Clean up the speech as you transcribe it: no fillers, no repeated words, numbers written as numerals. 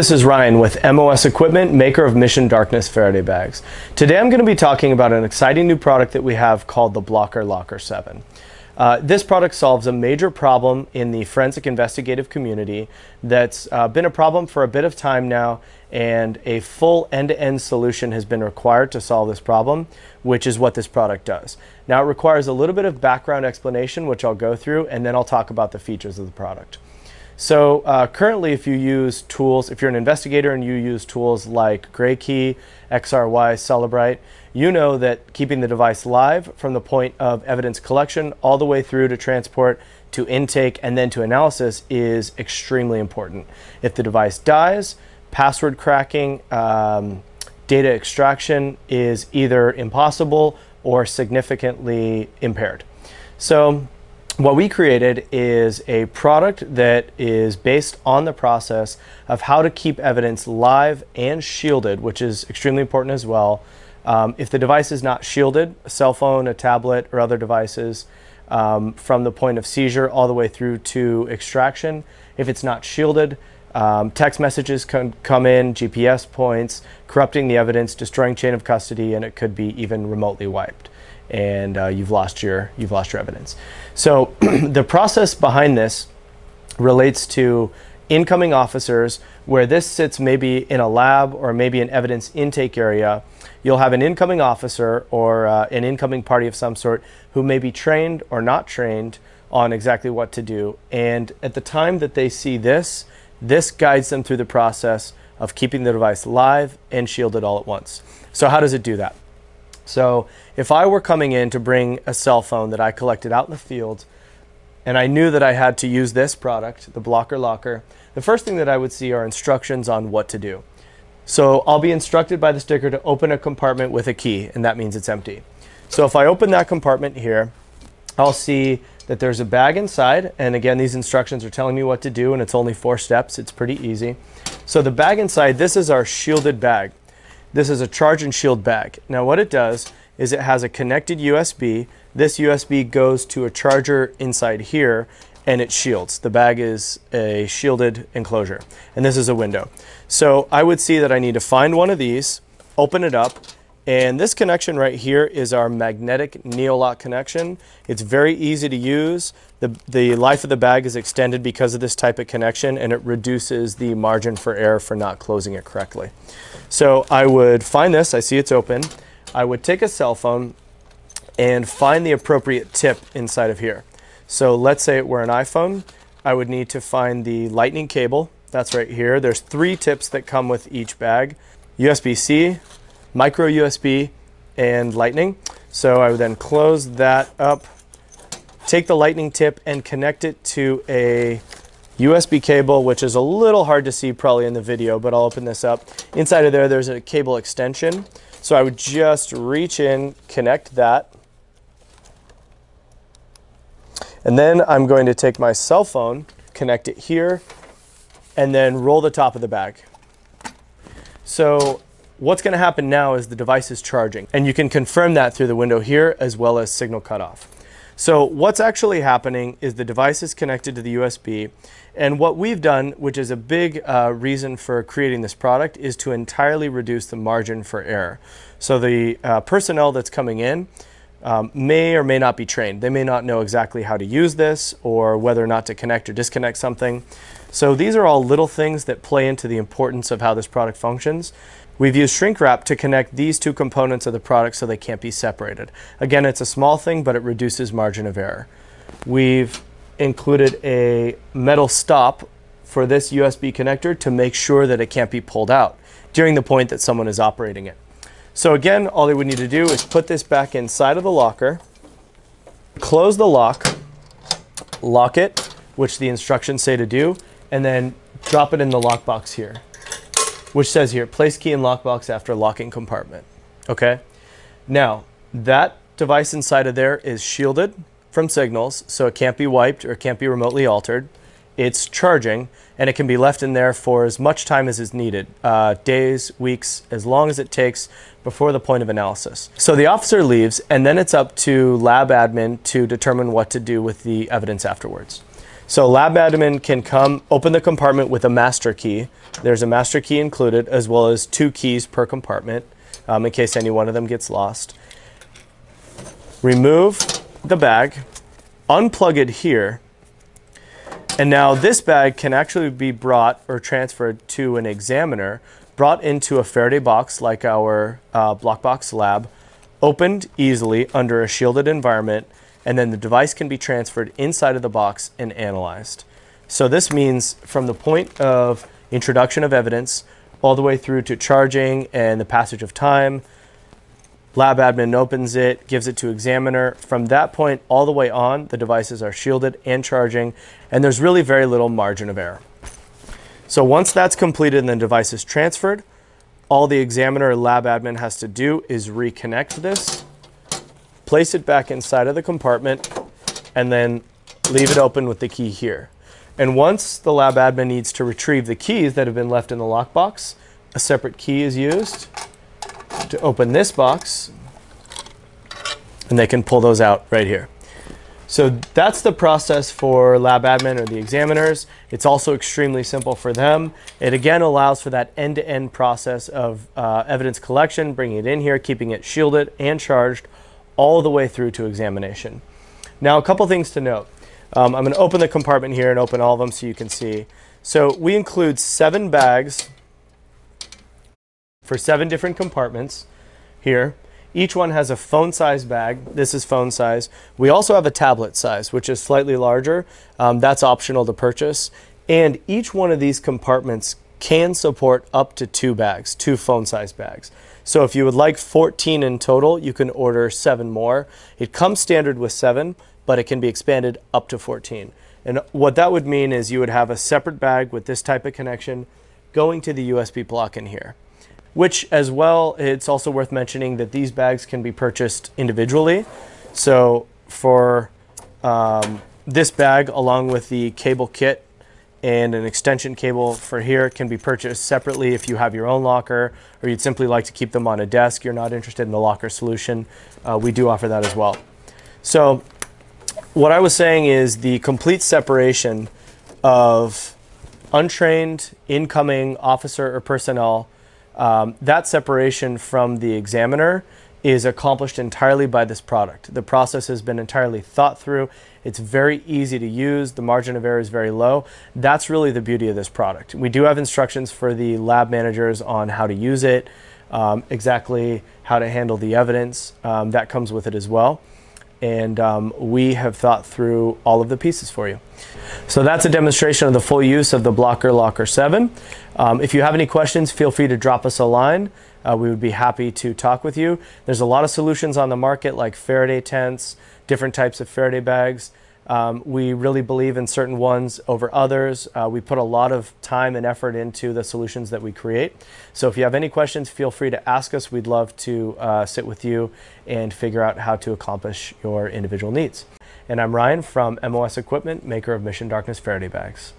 this is Ryan with MOS Equipment, maker of Mission Darkness Faraday bags. Today I'm going to be talking about an exciting new product that we have called the Blocker Locker 7. This product solves a major problem in the forensic investigative community that's been a problem for a bit of time now, and a full end-to-end solution has been required to solve this problem, which is what this product does. Now, it requires a little bit of background explanation, which I'll go through, and then I'll talk about the features of the product. So currently, if you're an investigator and you use tools like GrayKey, XRY, Cellebrite, you know that keeping the device live from the point of evidence collection all the way through to transport, to intake, and then to analysis is extremely important. If the device dies, password cracking, data extraction is either impossible or significantly impaired. So what we created is a product that is based on the process of how to keep evidence live and shielded, which is extremely important as well. If the device is not shielded, a cell phone, a tablet, or other devices, from the point of seizure all the way through to extraction, if it's not shielded, text messages can come in, GPS points, corrupting the evidence, destroying chain of custody, and it could be even remotely wiped. And you've lost your evidence. So the process behind this relates to incoming officers, where this sits maybe in a lab or maybe an evidence intake area. You'll have an incoming officer or an incoming party of some sort who may be trained or not trained on exactly what to do. And at the time that they see this, this guides them through the process of keeping the device live and shielded all at once. So how does it do that? So if I were coming in to bring a cell phone that I collected out in the field, and I knew that I had to use this product, the Blocker Locker, the first thing that I would see are instructions on what to do. So I'll be instructed by the sticker to open a compartment with a key, and that means it's empty. So if I open that compartment here, I'll see that there's a bag inside, and again, these instructions are telling me what to do, and it's only 4 steps. It's pretty easy. So the bag inside, this is our shielded bag. This is a Charge and Shield bag. Now what it does is it has a connected USB. This USB goes to a charger inside here and it shields. The bag is a shielded enclosure, and this is a window. So I would see that I need to find one of these, open it up, and this connection right here is our magnetic NeoLok connection. It's very easy to use. The life of the bag is extended because of this type of connection, and it reduces the margin for error for not closing it correctly. So I would find this, I see it's open. I would take a cell phone and find the appropriate tip inside of here. So let's say it were an iPhone. I would need to find the lightning cable. That's right here. There's 3 tips that come with each bag: USB-C, micro USB, and lightning. So I would then close that up, take the lightning tip and connect it to a USB cable, which is a little hard to see probably in the video, but I'll open this up. Inside of there, there's a cable extension. So I would just reach in, connect that. And then I'm going to take my cell phone, connect it here, and then roll the top of the bag. So what's going to happen now is the device is charging, and you can confirm that through the window here as well as signal cutoff. So what's actually happening is the device is connected to the USB, and what we've done, which is a big reason for creating this product, is to entirely reduce the margin for error. So the personnel that's coming in may or may not be trained. They may not know exactly how to use this or whether or not to connect or disconnect something. So these are all little things that play into the importance of how this product functions. We've used shrink wrap to connect these 2 components of the product so they can't be separated. Again, it's a small thing, but it reduces margin of error. We've included a metal stop for this USB connector to make sure that it can't be pulled out during the point that someone is operating it. So again, all they would need to do is put this back inside of the locker, close the lock, lock it, which the instructions say to do, and then drop it in the lockbox here, which says here, place key in lockbox after locking compartment. Okay, now that device inside of there is shielded from signals, so it can't be wiped or it can't be remotely altered. It's charging, and it can be left in there for as much time as is needed, days, weeks, as long as it takes before the point of analysis. So the officer leaves, and then it's up to lab admin to determine what to do with the evidence afterwards. So lab admin can come open the compartment with a master key. There's a master key included, as well as 2 keys per compartment in case any one of them gets lost. Remove the bag, unplug it here, and now this bag can actually be brought or transferred to an examiner, brought into a Faraday box like our BlockBox Lab, opened easily under a shielded environment, and then the device can be transferred inside of the box and analyzed. So this means from the point of introduction of evidence all the way through to charging and the passage of time, lab admin opens it, gives it to examiner. From that point all the way on, the devices are shielded and charging, and there's really very little margin of error. So once that's completed and the device is transferred, all the examiner or lab admin has to do is reconnect this, place it back inside of the compartment, and then leave it open with the key here. And once the lab admin needs to retrieve the keys that have been left in the lockbox, a separate key is used to open this box, and they can pull those out right here. So that's the process for lab admin or the examiners. It's also extremely simple for them. It again allows for that end-to-end process of evidence collection, bringing it in here, keeping it shielded and charged, all the way through to examination. Now, a couple things to note. I'm going to open the compartment here and open all of them so you can see. So we include 7 bags for 7 different compartments here. Each one has a phone size bag. This is phone size. We also have a tablet size, which is slightly larger. That's optional to purchase. And each one of these compartments can support up to 2 bags, 2 phone size bags. So if you would like 14 in total, you can order 7 more. It comes standard with 7, but it can be expanded up to 14. And what that would mean is you would have a separate bag with this type of connection going to the USB block in here, which as well, it's also worth mentioning that these bags can be purchased individually. So for this bag, along with the cable kit and an extension cable for here, can be purchased separately if you have your own locker or you'd simply like to keep them on a desk. You're not interested in the locker solution. We do offer that as well. So what I was saying is the complete separation of untrained incoming officer or personnel, that separation from the examiner is accomplished entirely by this product. The process has been entirely thought through. It's very easy to use. The margin of error is very low. That's really the beauty of this product. We do have instructions for the lab managers on how to use it, exactly how to handle the evidence. That comes with it as well. And we have thought through all of the pieces for you. So that's a demonstration of the full use of the Blocker Locker 7. If you have any questions, feel free to drop us a line. We would be happy to talk with you. There's a lot of solutions on the market like Faraday tents, different types of Faraday bags. We really believe in certain ones over others. We put a lot of time and effort into the solutions that we create. So if you have any questions, feel free to ask us. We'd love to sit with you and figure out how to accomplish your individual needs. And I'm Ryan from MOS Equipment, maker of Mission Darkness Faraday bags.